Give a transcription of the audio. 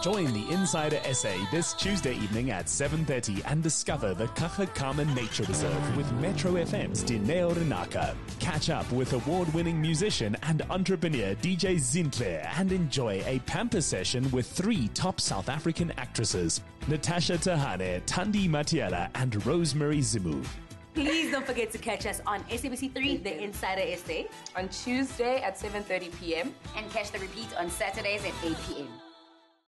Join the Insider SA this Tuesday evening at 7:30 and discover the Kaha Kama Nature Reserve with Metro FM's Dineo Ranaka. Catch up with award-winning musician and entrepreneur DJ Zinhle and enjoy a pamper session with three top South African actresses, Natasha Thahane, Thandy Matlaila and Rosemary Zimu. Please don't forget to catch us on SABC 3, The Insider SA, on Tuesday at 7:30 p.m. and catch the repeat on Saturdays at 8 p.m.